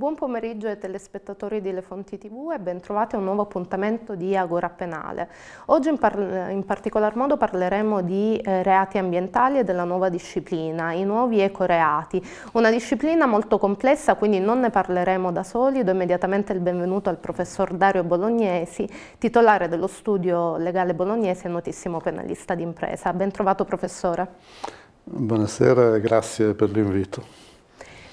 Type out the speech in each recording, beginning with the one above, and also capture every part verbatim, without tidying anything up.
Buon pomeriggio ai telespettatori di Le Fonti tivù e ben trovati a un nuovo appuntamento di Agora Penale. Oggi in, par in particolar modo parleremo di eh, reati ambientali e della nuova disciplina, i nuovi ecoreati. Una disciplina molto complessa, quindi non ne parleremo da soli. Do immediatamente il benvenuto al professor Dario Bolognesi, titolare dello studio legale bolognese e notissimo penalista d'impresa. Ben trovato professore. Buonasera e grazie per l'invito.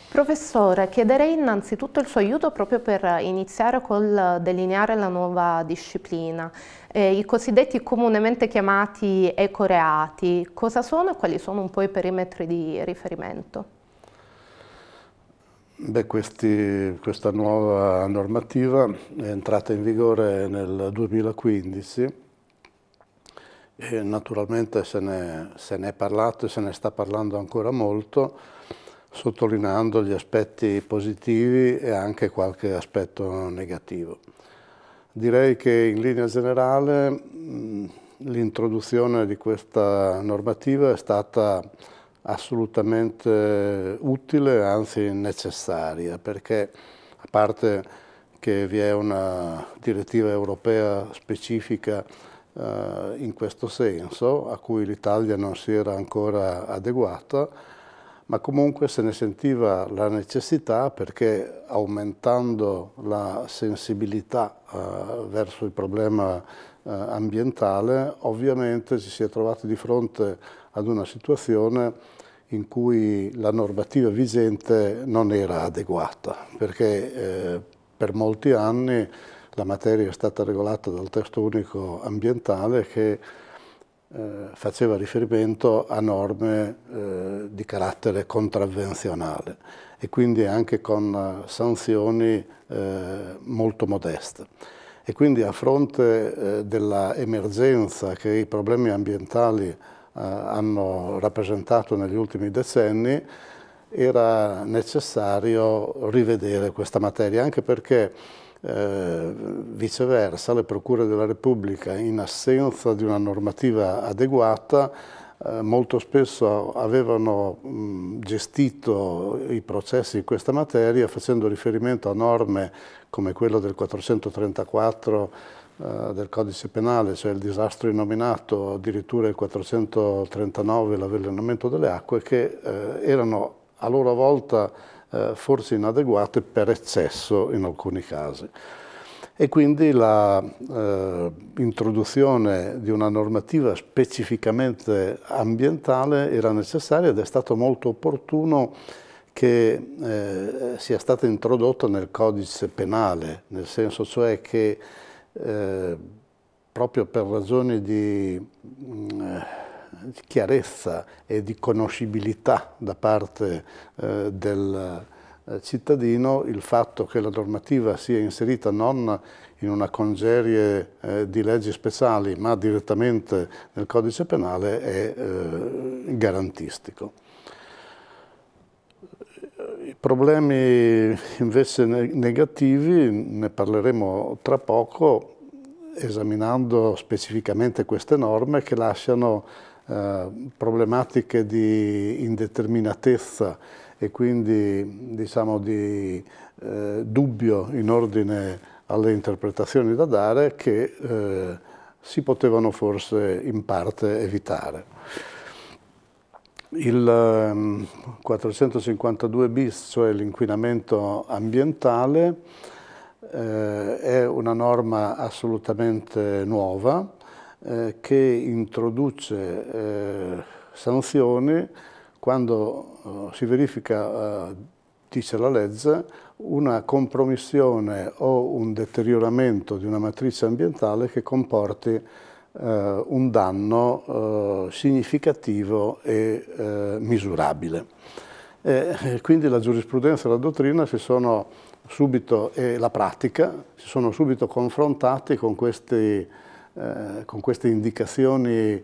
Professore, chiederei innanzitutto il suo aiuto proprio per iniziare col delineare la nuova disciplina. Eh, I cosiddetti comunemente chiamati ecoreati, cosa sono e quali sono un po' i perimetri di riferimento? Beh, questi, questa nuova normativa è entrata in vigore nel duemilaquindici e naturalmente se ne, se ne è parlato e se ne sta parlando ancora molto, sottolineando gli aspetti positivi e anche qualche aspetto negativo. Direi che in linea generale l'introduzione di questa normativa è stata assolutamente utile, anzi necessaria, perché a parte che vi è una direttiva europea specifica eh, in questo senso, a cui l'Italia non si era ancora adeguata, ma comunque se ne sentiva la necessità perché aumentando la sensibilità eh, verso il problema eh, ambientale, ovviamente ci si è trovati di fronte ad una situazione in cui la normativa vigente non era adeguata, perché eh, per molti anni la materia è stata regolata dal testo unico ambientale che Eh, faceva riferimento a norme eh, di carattere contravvenzionale e quindi anche con sanzioni eh, molto modeste. E quindi a fronte eh, dell'emergenza che i problemi ambientali eh, hanno rappresentato negli ultimi decenni, era necessario rivedere questa materia, anche perché Eh, viceversa le procure della Repubblica, in assenza di una normativa adeguata, eh, molto spesso avevano mh, gestito i processi in questa materia facendo riferimento a norme come quella del quattrocentotrentaquattro eh, del codice penale, cioè il disastro innominato, addirittura il quattrocentotrentanove, l'avvelenamento delle acque, che eh, erano a loro volta Eh, forse inadeguate per eccesso in alcuni casi. E quindi l'introduzione eh, di una normativa specificamente ambientale era necessaria ed è stato molto opportuno che eh, sia stata introdotta nel codice penale, nel senso cioè che eh, proprio per ragioni di mh, di chiarezza e di conoscibilità da parte eh, del eh, cittadino, il fatto che la normativa sia inserita non in una congerie eh, di leggi speciali ma direttamente nel codice penale è eh, garantistico. I problemi invece negativi ne parleremo tra poco, esaminando specificamente queste norme che lasciano Eh, problematiche di indeterminatezza e quindi diciamo di eh, dubbio in ordine alle interpretazioni da dare che eh, si potevano forse in parte evitare. Il eh, quattrocentocinquantadue bis, cioè l'inquinamento ambientale, eh, è una norma assolutamente nuova Eh, che introduce eh, sanzioni quando eh, si verifica, eh, dice la legge, una compromissione o un deterioramento di una matrice ambientale che comporti eh, un danno eh, significativo e eh, misurabile. E quindi la giurisprudenza e la dottrina si sono subito, e la pratica, si sono subito confrontati con questi Eh, con queste indicazioni eh,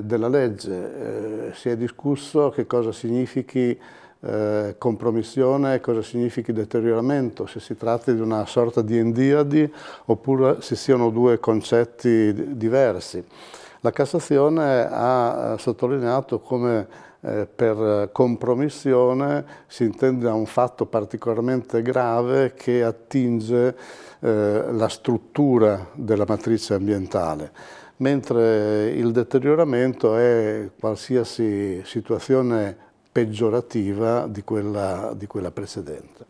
della legge. Eh, si è discusso che cosa significhi eh, compromissione, cosa significhi deterioramento, se si tratti di una sorta di endiadi oppure se siano due concetti diversi. La Cassazione ha sottolineato come eh, per compromissione si intende un fatto particolarmente grave che attinge eh, la struttura della matrice ambientale, mentre il deterioramento è qualsiasi situazione peggiorativa di quella, di quella precedente.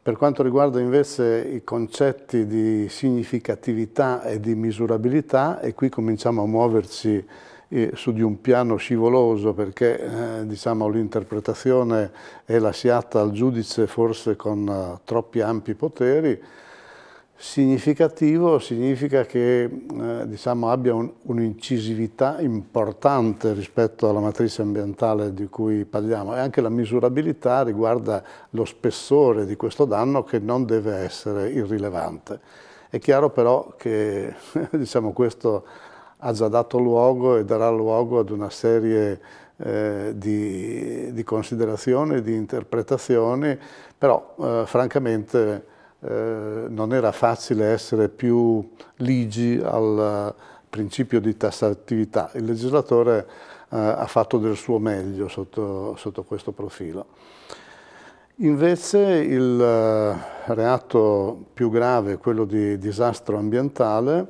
Per quanto riguarda invece i concetti di significatività e di misurabilità, e qui cominciamo a muoverci eh, su di un piano scivoloso, perché eh, diciamo, l'interpretazione è lasciata al giudice forse con eh, troppi ampi poteri. Significativo significa che eh, diciamo, abbia un'incisività importante rispetto alla matrice ambientale di cui parliamo, e anche la misurabilità riguarda lo spessore di questo danno, che non deve essere irrilevante. È chiaro però che diciamo, questo ha già dato luogo e darà luogo ad una serie eh, di, di considerazioni, di interpretazioni, però eh, francamente Eh, non era facile essere più ligi al principio di tassatività. Il legislatore eh, ha fatto del suo meglio sotto, sotto questo profilo. Invece il eh, reato più grave, quello di disastro ambientale,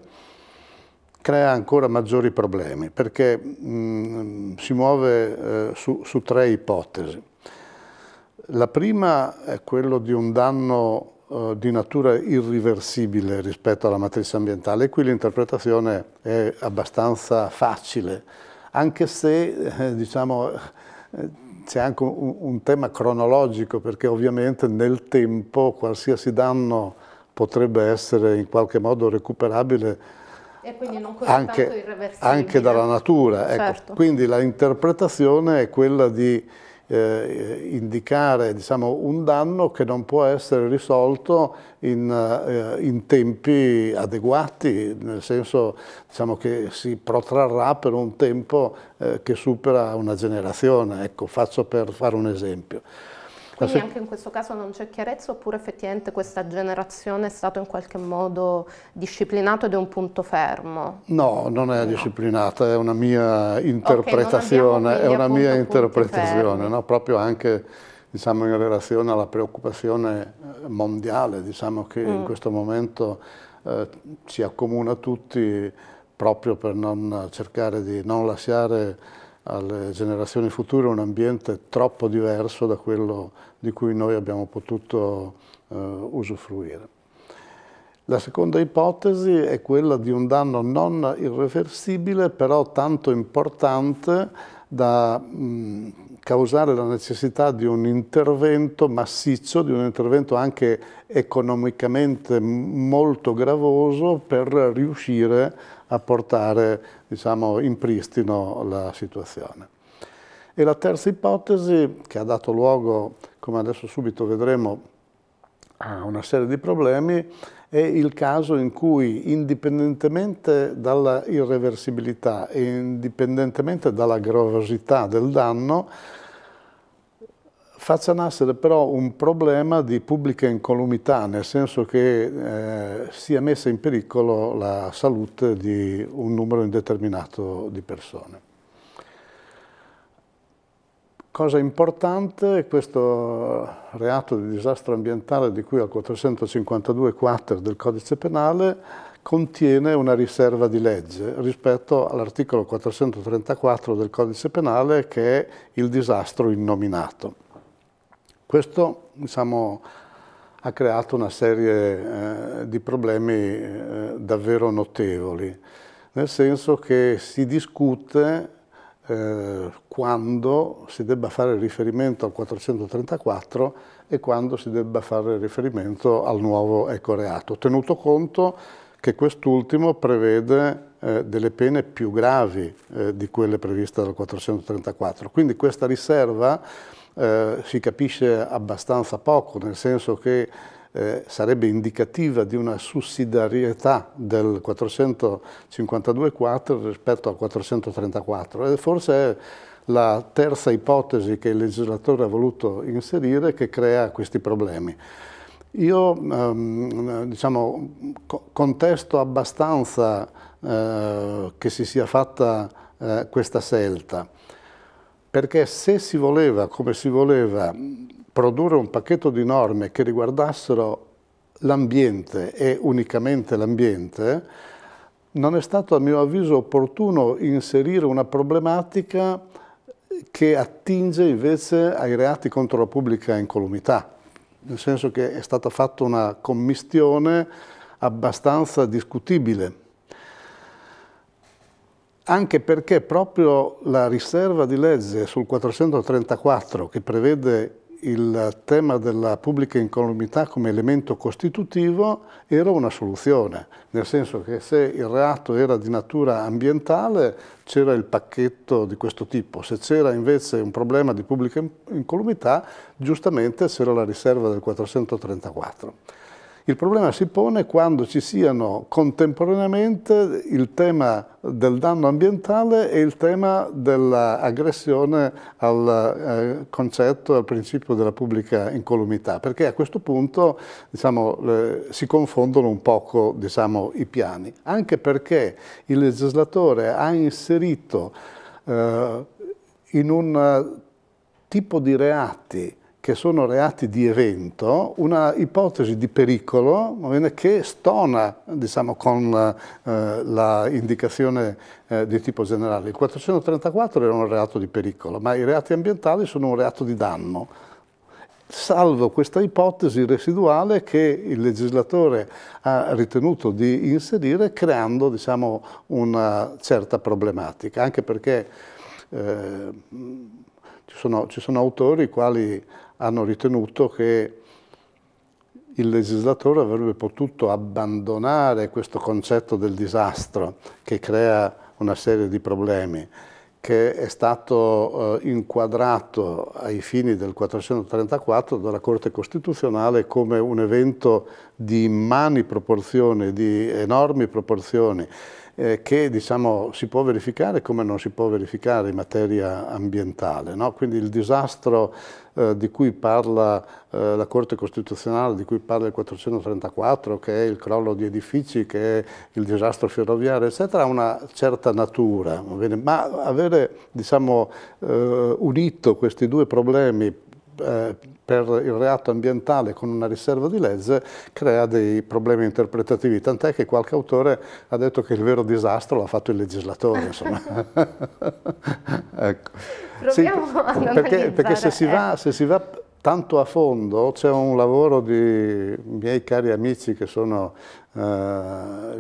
crea ancora maggiori problemi, perché mh, si muove eh, su, su tre ipotesi. La prima è quello di un danno di natura irriversibile rispetto alla matrice ambientale, e qui l'interpretazione è abbastanza facile, anche se eh, diciamo, eh, c'è anche un, un tema cronologico, perché ovviamente nel tempo qualsiasi danno potrebbe essere in qualche modo recuperabile e quindi non così tanto irreversibile anche dalla natura. Certo. Ecco, quindi la interpretazione è quella di Eh, indicare diciamo, un danno che non può essere risolto in, eh, in tempi adeguati, nel senso diciamo, che si protrarrà per un tempo eh, che supera una generazione. Ecco, faccio per fare un esempio. Quindi anche in questo caso non c'è chiarezza, oppure effettivamente questa generazione è stato in qualche modo disciplinato ed è un punto fermo? No, non è no. disciplinata, è una mia interpretazione, okay, è una mia interpretazione, no? Proprio anche diciamo, in relazione alla preoccupazione mondiale, diciamo, che mm. in questo momento eh, ci accomuna tutti, proprio per non cercare di non lasciare alle generazioni future un ambiente troppo diverso da quello di cui noi abbiamo potuto eh, usufruire. La seconda ipotesi è quella di un danno non irreversibile, però tanto importante da mh, causare la necessità di un intervento massiccio, di un intervento anche economicamente molto gravoso, per riuscire a portare diciamo, in pristino la situazione. E la terza ipotesi, che ha dato luogo, come adesso subito vedremo, a una serie di problemi, è il caso in cui, indipendentemente dalla irreversibilità e indipendentemente dalla gravosità del danno, faccia nascere però un problema di pubblica incolumità, nel senso che eh, sia messa in pericolo la salute di un numero indeterminato di persone. Cosa importante, questo reato di disastro ambientale, di cui al quattrocentocinquantadue quater del codice penale, contiene una riserva di legge rispetto all'articolo quattrocentotrentaquattro del codice penale, che è il disastro innominato. Questo diciamo, ha creato una serie eh, di problemi eh, davvero notevoli, nel senso che si discute eh, quando si debba fare riferimento al quattrocentotrentaquattro e quando si debba fare riferimento al nuovo ecoreato, tenuto conto che quest'ultimo prevede eh, delle pene più gravi eh, di quelle previste dal quattrocentotrentaquattro. Quindi questa riserva Eh, si capisce abbastanza poco, nel senso che eh, sarebbe indicativa di una sussidiarietà del quattrocentocinquantadue quater rispetto al quattrocentotrentaquattro, e forse è la terza ipotesi che il legislatore ha voluto inserire che crea questi problemi. Io ehm, diciamo, co- contesto abbastanza eh, che si sia fatta eh, questa scelta, perché se si voleva, come si voleva, produrre un pacchetto di norme che riguardassero l'ambiente e unicamente l'ambiente, non è stato a mio avviso opportuno inserire una problematica che attinge invece ai reati contro la pubblica incolumità, nel senso che è stata fatta una commistione abbastanza discutibile, anche perché proprio la riserva di legge sul quattrocentotrentaquattro, che prevede il tema della pubblica incolumità come elemento costitutivo, era una soluzione, nel senso che se il reato era di natura ambientale c'era il pacchetto di questo tipo, se c'era invece un problema di pubblica incolumità giustamente c'era la riserva del quattrocentotrentaquattro. Il problema si pone quando ci siano contemporaneamente il tema del danno ambientale e il tema dell'aggressione al eh, concetto e al principio della pubblica incolumità, perché a questo punto diciamo, eh, si confondono un poco diciamo, i piani, anche perché il legislatore ha inserito eh, in un tipo di reati che sono reati di evento, una ipotesi di pericolo che stona diciamo, con eh, la indicazione eh, di tipo generale. Il quattrocentotrentaquattro era un reato di pericolo, ma i reati ambientali sono un reato di danno, salvo questa ipotesi residuale che il legislatore ha ritenuto di inserire, creando diciamo, una certa problematica, anche perché eh, ci sono, ci sono autori i quali hanno ritenuto che il legislatore avrebbe potuto abbandonare questo concetto del disastro che crea una serie di problemi, che è stato eh, inquadrato ai fini del quattrocentotrentaquattro dalla Corte Costituzionale come un evento di immani proporzioni, di enormi proporzioni, Eh, che diciamo, si può verificare come non si può verificare in materia ambientale, no? Quindi il disastro eh, di cui parla eh, la Corte Costituzionale, di cui parla il quattrocentotrentaquattro, che è il crollo di edifici, che è il disastro ferroviario, eccetera, ha una certa natura, va bene? Ma avere diciamo, eh, unito questi due problemi eh, per il reato ambientale con una riserva di legge crea dei problemi interpretativi, tant'è che qualche autore ha detto che il vero disastro l'ha fatto il legislatore, insomma. Ecco. Proviamo sì, ad perché, perché se si, va, se si va tanto a fondo, c'è un lavoro di miei cari amici che sono eh,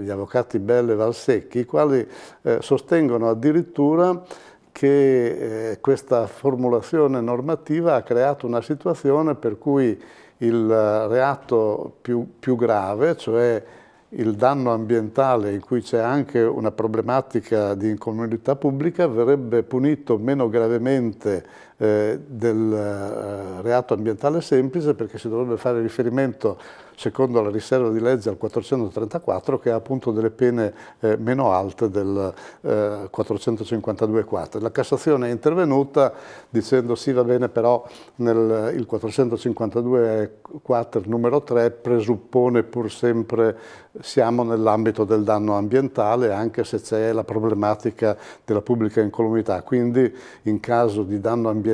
gli avvocati Belle e Valsecchi, i quali eh, sostengono addirittura che eh, questa formulazione normativa ha creato una situazione per cui il reato più, più grave, cioè il danno ambientale in cui c'è anche una problematica di incolumità pubblica, verrebbe punito meno gravemente eh, del eh, reato ambientale semplice, perché si dovrebbe fare riferimento, secondo la riserva di legge, al quattrocentotrentaquattro, che ha appunto delle pene eh, meno alte del eh, quattrocentocinquantadue quater. La Cassazione è intervenuta dicendo sì, va bene, però nel, il quattrocentocinquantadue quater numero tre presuppone pur sempre siamo nell'ambito del danno ambientale, anche se c'è la problematica della pubblica incolumità. Quindi in caso di danno ambientale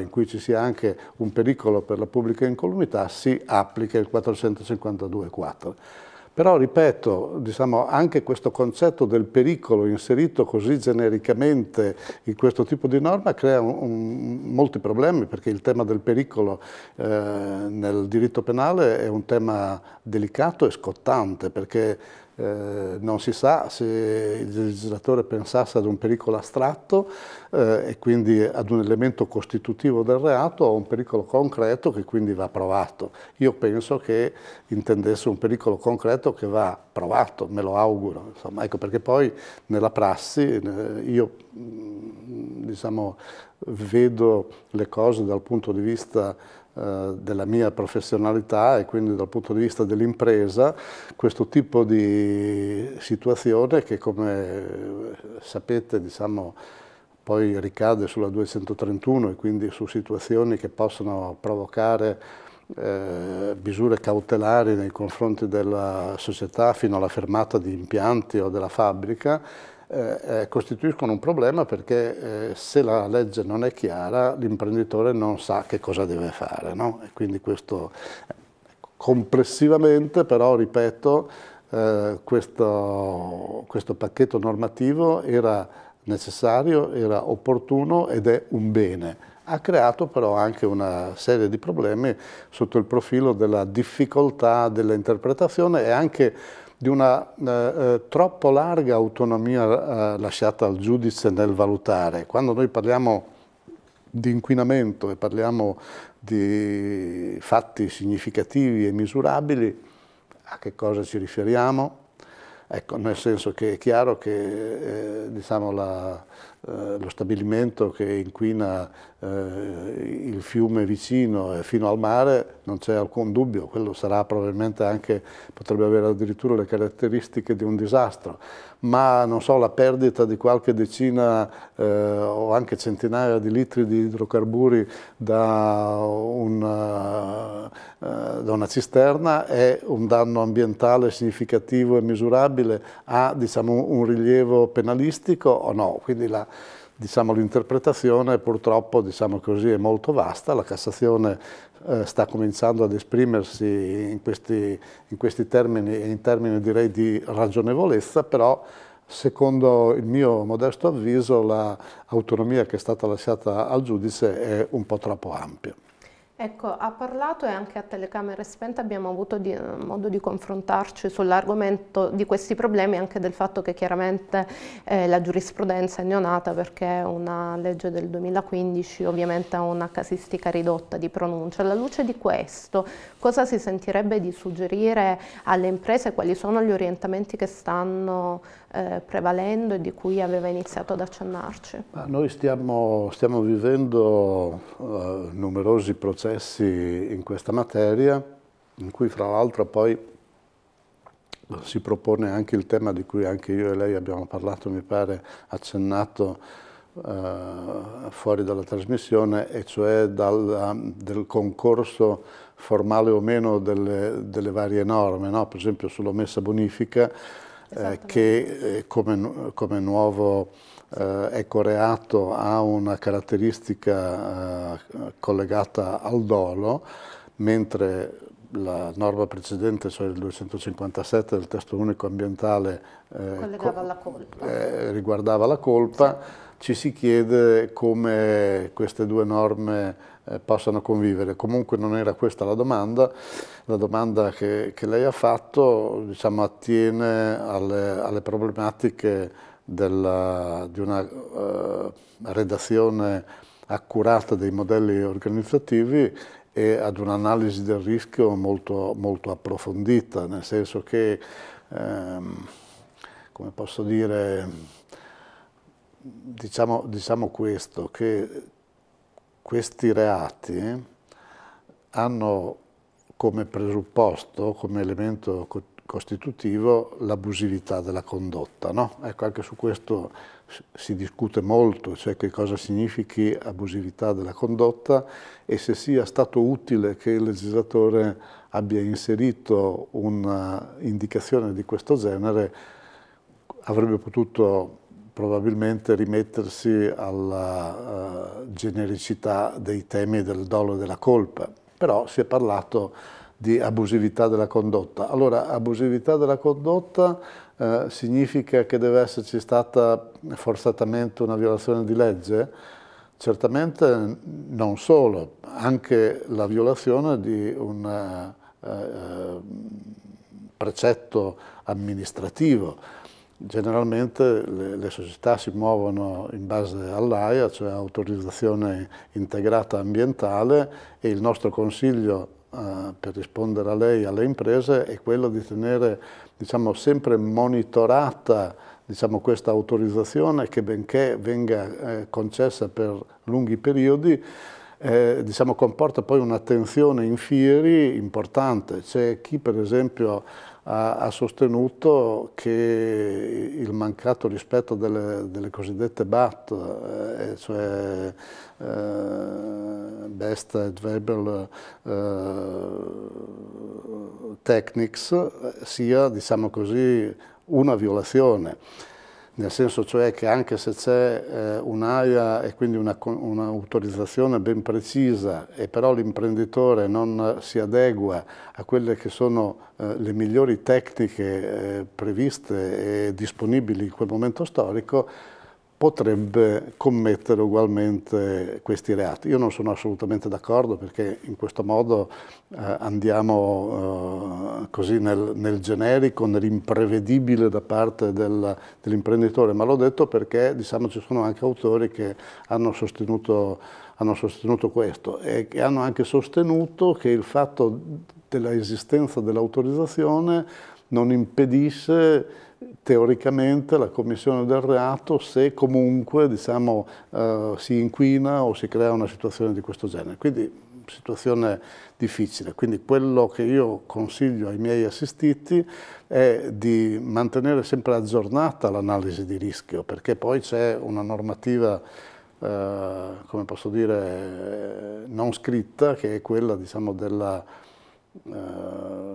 in cui ci sia anche un pericolo per la pubblica incolumità si applica il quattrocentocinquantadue quater. Però, ripeto, diciamo, anche questo concetto del pericolo inserito così genericamente in questo tipo di norma crea un, un, molti problemi, perché il tema del pericolo eh, nel diritto penale è un tema delicato e scottante, perché Eh, non si sa se il legislatore pensasse ad un pericolo astratto eh, e quindi ad un elemento costitutivo del reato o un pericolo concreto che quindi va provato. Io penso che intendesse un pericolo concreto che va provato, me lo auguro. Insomma, ecco perché poi nella prassi io diciamo, vedo le cose dal punto di vista della mia professionalità e quindi dal punto di vista dell'impresa, questo tipo di situazione che, come sapete, diciamo, poi ricade sulla duecentotrentuno e quindi su situazioni che possono provocare eh, misure cautelari nei confronti della società fino alla fermata di impianti o della fabbrica, eh, costituiscono un problema perché eh, se la legge non è chiara l'imprenditore non sa che cosa deve fare, no? E quindi questo complessivamente, però ripeto, eh, questo, questo pacchetto normativo era necessario, era opportuno ed è un bene. Ha creato però anche una serie di problemi sotto il profilo della difficoltà dell'interpretazione e anche di una eh, troppo larga autonomia eh, lasciata al giudice nel valutare. Quando noi parliamo di inquinamento e parliamo di fatti significativi e misurabili, a che cosa ci riferiamo? Ecco, nel senso che è chiaro che eh, diciamo la, eh, lo stabilimento che inquina eh, il fiume vicino e fino al mare non c'è alcun dubbio, quello sarà probabilmente anche, potrebbe avere addirittura le caratteristiche di un disastro, ma non so, la perdita di qualche decina eh, o anche centinaia di litri di idrocarburi da una, eh, da una cisterna è un danno ambientale significativo e misurabile. Ha diciamo, un rilievo penalistico o no? Quindi la, diciamo, l'interpretazione purtroppo diciamo così, è molto vasta, la Cassazione eh, sta cominciando ad esprimersi in questi, in questi termini, in termini direi di ragionevolezza, però secondo il mio modesto avviso l'autonomia che è stata lasciata al giudice è un po' troppo ampia. Ecco, ha parlato e anche a telecamere spente abbiamo avuto di, modo di confrontarci sull'argomento di questi problemi e anche del fatto che chiaramente eh, la giurisprudenza è neonata perché una legge del duemilaquindici ovviamente ha una casistica ridotta di pronuncia. Alla luce di questo, cosa si sentirebbe di suggerire alle imprese? Quali sono gli orientamenti che stanno eh, prevalendo e di cui aveva iniziato ad accennarci? Ma noi stiamo, stiamo vivendo eh, numerosi processi in questa materia, in cui fra l'altro poi si propone anche il tema di cui anche io e lei abbiamo parlato, mi pare accennato eh, fuori dalla trasmissione, e cioè dal, del concorso formale o meno delle, delle varie norme, no? Per esempio sull'omessa bonifica eh, che eh, come, come nuovo Eh, ecoreato ha una caratteristica eh, collegata al dolo, mentre la norma precedente, cioè il duecentocinquantasette del testo unico ambientale, eh, co la colpa. Eh, riguardava la colpa, sì. Ci si chiede come queste due norme eh, possano convivere. Comunque non era questa la domanda, la domanda che, che lei ha fatto diciamo, attiene alle, alle problematiche Della, di una uh, redazione accurata dei modelli organizzativi e ad un'analisi del rischio molto, molto approfondita, nel senso che, ehm, come posso dire, diciamo, diciamo questo, che questi reati hanno come presupposto, come elemento costitutivo l'abusività della condotta, no? Ecco, anche su questo si discute molto, cioè che cosa significhi abusività della condotta e se sia stato utile che il legislatore abbia inserito un'indicazione di questo genere, avrebbe potuto probabilmente rimettersi alla uh, genericità dei temi del dolo e della colpa, però si è parlato di abusività della condotta. Allora, abusività della condotta eh, significa che deve esserci stata forzatamente una violazione di legge? Certamente non solo, anche la violazione di un eh, precetto amministrativo. Generalmente le, le società si muovono in base all'AIA, cioè autorizzazione integrata ambientale, e il nostro consiglio Uh, per rispondere a lei, alle imprese, è quello di tenere diciamo, sempre monitorata diciamo, questa autorizzazione che benché venga eh, concessa per lunghi periodi, eh, diciamo, comporta poi un'attenzione in fieri importante. C'è chi per esempio ha, ha sostenuto che il mancato rispetto delle, delle cosiddette B A T, eh, cioè eh, Best Available eh, Techniques, sia diciamo così, una violazione. nel senso cioè che anche se c'è eh, un'area e quindi un'autorizzazione ben precisa e però l'imprenditore non si adegua a quelle che sono eh, le migliori tecniche eh, previste e disponibili in quel momento storico, potrebbe commettere ugualmente questi reati. Io non sono assolutamente d'accordo, perché in questo modo eh, andiamo eh, così nel, nel generico, nell'imprevedibile da parte del, dell'imprenditore, ma l'ho detto perché, diciamo, ci sono anche autori che hanno sostenuto, hanno sostenuto questo e che hanno anche sostenuto che il fatto dell'esistenza dell'autorizzazione non impedisce teoricamente la commissione del reato se comunque, diciamo, eh, si inquina o si crea una situazione di questo genere. Quindi situazione difficile. Quindi quello che io consiglio ai miei assistiti è di mantenere sempre aggiornata l'analisi di rischio, perché poi c'è una normativa eh, come posso dire non scritta, che è quella, diciamo, della eh,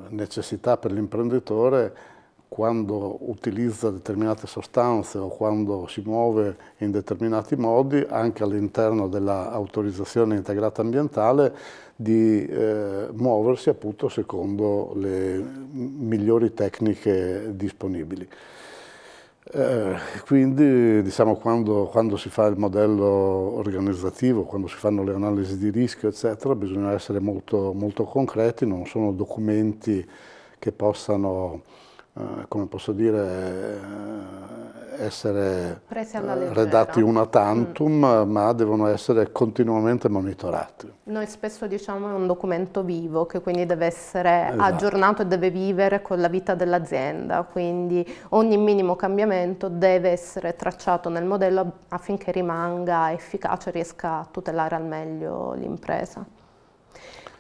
necessità per l'imprenditore, quando utilizza determinate sostanze o quando si muove in determinati modi, anche all'interno dell'autorizzazione integrata ambientale, di eh, muoversi appunto secondo le migliori tecniche disponibili. Eh, quindi, diciamo, quando, quando si fa il modello organizzativo, quando si fanno le analisi di rischio, eccetera, bisogna essere molto, molto concreti. Non sono documenti che possano, Uh, come posso dire, essere uh, redatti una tantum, mm. ma devono essere continuamente monitorati. Noi spesso diciamo è un documento vivo, che quindi deve essere esatto. aggiornato e deve vivere con la vita dell'azienda, quindi ogni minimo cambiamento deve essere tracciato nel modello affinché rimanga efficace e riesca a tutelare al meglio l'impresa.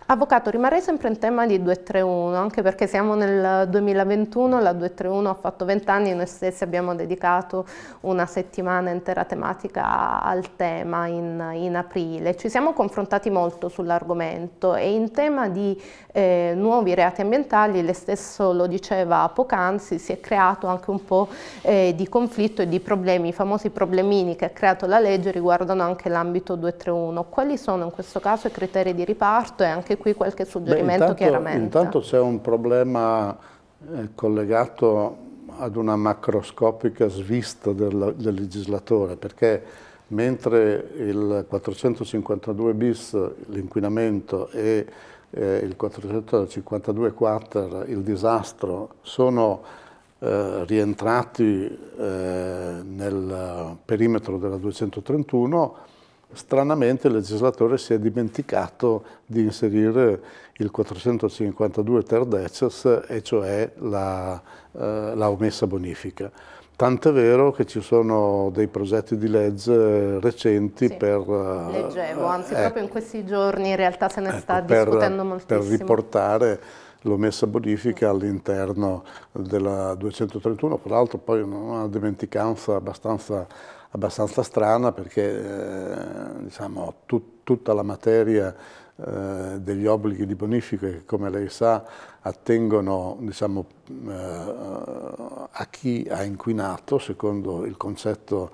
Avvocato, rimarrei sempre in tema di duecentotrentuno, anche perché siamo nel duemilaventuno, la duecentotrentuno ha fatto venti anni e noi stessi abbiamo dedicato una settimana intera tematica al tema in, in aprile. Ci siamo confrontati molto sull'argomento e in tema di eh, nuovi reati ambientali, lei stesso lo diceva poc'anzi, si è creato anche un po' eh, di conflitto e di problemi, i famosi problemini che ha creato la legge riguardano anche l'ambito duecentotrentuno. Quali sono in questo caso i criteri di riparto e anche qui qualche suggerimento? Beh, intanto, chiaramente. Intanto c'è un problema eh, collegato ad una macroscopica svista del, del legislatore, perché mentre il quattrocentocinquantadue bis, l'inquinamento, e eh, il quattrocentocinquantadue quater, il disastro, sono eh, rientrati eh, nel perimetro della duecentotrentuno, stranamente il legislatore si è dimenticato di inserire il quattrocentocinquantadue ter decies, e cioè la, eh, la omessa bonifica. Tant'è vero che ci sono dei progetti di legge recenti sì, per... Leggevo, anzi eh, proprio in questi giorni in realtà se ne ecco, sta per, discutendo moltissimo. Per riportare l'omessa bonifica all'interno della duecentotrentuno, peraltro poi una dimenticanza abbastanza... abbastanza strana, perché eh, diciamo, tut, tutta la materia eh, degli obblighi di bonifica, che come lei sa attengono, diciamo, eh, a chi ha inquinato secondo il concetto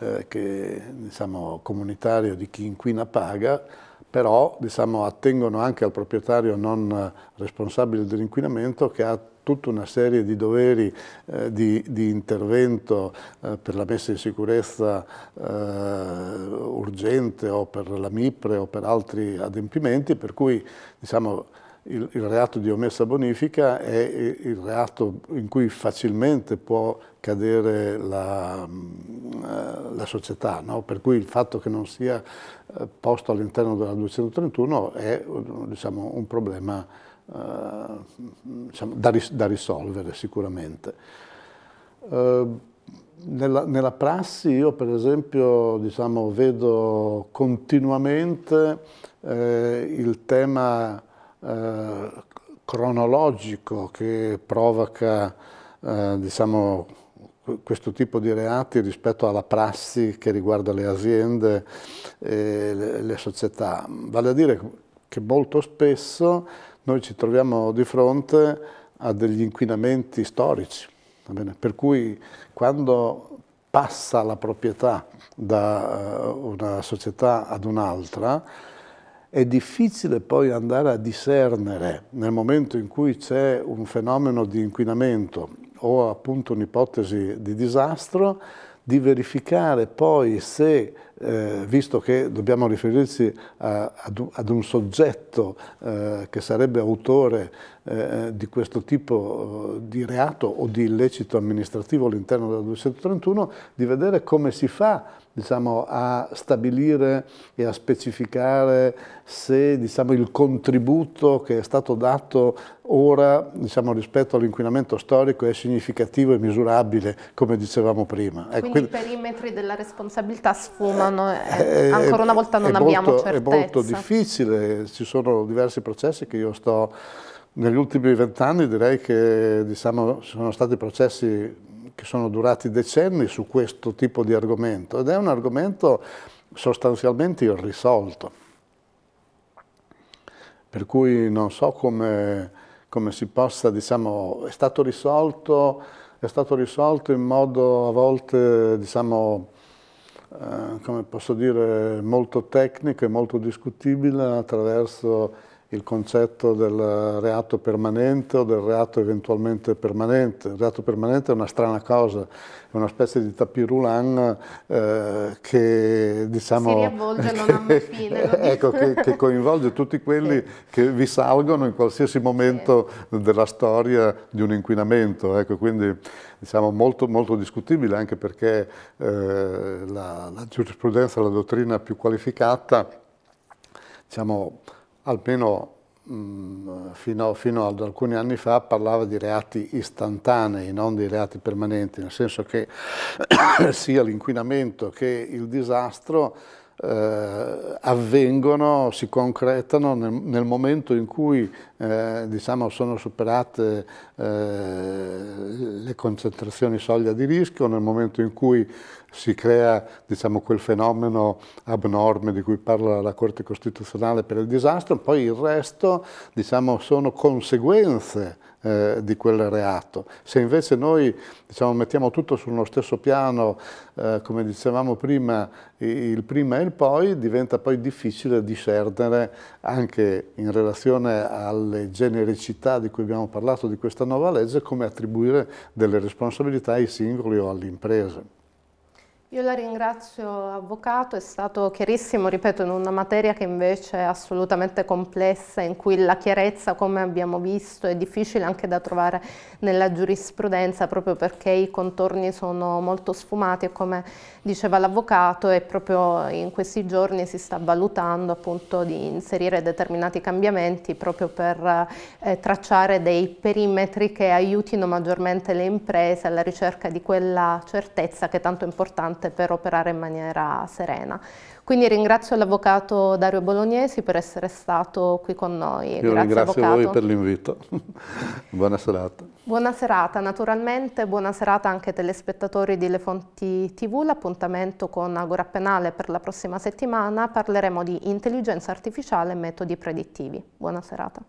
eh, che, diciamo, comunitario di chi inquina paga, però, diciamo, attengono anche al proprietario non responsabile dell'inquinamento, che ha tutta una serie di doveri eh, di, di intervento eh, per la messa in sicurezza eh, urgente o per la MIPRE o per altri adempimenti, per cui, diciamo, il, il reato di omessa bonifica è il reato in cui facilmente può cadere la, la società, no? Per cui il fatto che non sia posto all'interno della duecentotrentuno è, diciamo, un problema Uh, diciamo, da, ris da risolvere sicuramente. Uh, nella, nella prassi io, per esempio, diciamo, vedo continuamente eh, il tema eh, cronologico che provoca eh, diciamo, questo tipo di reati rispetto alla prassi che riguarda le aziende e le, le società. Vale a dire che molto spesso noi ci troviamo di fronte a degli inquinamenti storici, va bene? Per cui quando passa la proprietà da una società ad un'altra, è difficile poi andare a discernere nel momento in cui c'è un fenomeno di inquinamento o appunto un'ipotesi di disastro, di verificare poi se, eh, visto che dobbiamo riferirci a, ad, ad un soggetto eh, che sarebbe autore eh, di questo tipo di reato o di illecito amministrativo all'interno della duecentotrentuno, di vedere come si fa, diciamo, a stabilire e a specificare se, diciamo, il contributo che è stato dato ora, diciamo, rispetto all'inquinamento storico è significativo e misurabile, come dicevamo prima. Quindi, quindi i perimetri della responsabilità sfumano, è, è, ancora una volta non abbiamo molto, certezza. È molto difficile, ci sono diversi processi che io sto, negli ultimi vent'anni direi che, diciamo, sono stati processi che sono durati decenni su questo tipo di argomento, ed è un argomento sostanzialmente irrisolto, per cui non so come, come si possa, diciamo, è stato risolto, è stato risolto in modo a volte, diciamo, eh, come posso dire, molto tecnico e molto discutibile attraverso il concetto del reato permanente o del reato eventualmente permanente. Il reato permanente è una strana cosa, è una specie di tapis roulant eh, che, diciamo, si riavvolge, non ha mai fine. Ecco, che, che coinvolge tutti quelli sì. che vi salgono in qualsiasi momento sì. della storia di un inquinamento. Ecco, quindi, diciamo, molto, molto discutibile, anche perché eh, la, la giurisprudenza, la dottrina più qualificata, diciamo, almeno mh, fino, fino ad alcuni anni fa parlava di reati istantanei, non di reati permanenti, nel senso che sia l'inquinamento che il disastro eh, avvengono, si concretano nel, nel momento in cui eh, diciamo, sono superate eh, le concentrazioni soglia di rischio, nel momento in cui si crea, diciamo, quel fenomeno abnorme di cui parla la Corte Costituzionale per il disastro, poi il resto, diciamo, sono conseguenze eh, di quel reato. Se invece noi, diciamo, mettiamo tutto sullo stesso piano, eh, come dicevamo prima, il prima e il poi, diventa poi difficile discernere, anche in relazione alle genericità di cui abbiamo parlato di questa nuova legge, come attribuire delle responsabilità ai singoli o alle imprese. Io la ringrazio, avvocato, è stato chiarissimo, ripeto, in una materia che invece è assolutamente complessa, in cui la chiarezza, come abbiamo visto, è difficile anche da trovare nella giurisprudenza, proprio perché i contorni sono molto sfumati e, come diceva l'avvocato, e proprio in questi giorni si sta valutando appunto di inserire determinati cambiamenti proprio per eh, tracciare dei perimetri che aiutino maggiormente le imprese alla ricerca di quella certezza che è tanto importante per operare in maniera serena. Quindi ringrazio l'avvocato Dario Bolognesi per essere stato qui con noi. Io Grazie, ringrazio avvocato. Voi per l'invito. Buona serata. Buona serata, naturalmente buona serata anche ai telespettatori di Le Fonti tivù. L'appuntamento con Agora Penale per la prossima settimana. Parleremo di intelligenza artificiale e metodi predittivi. Buona serata.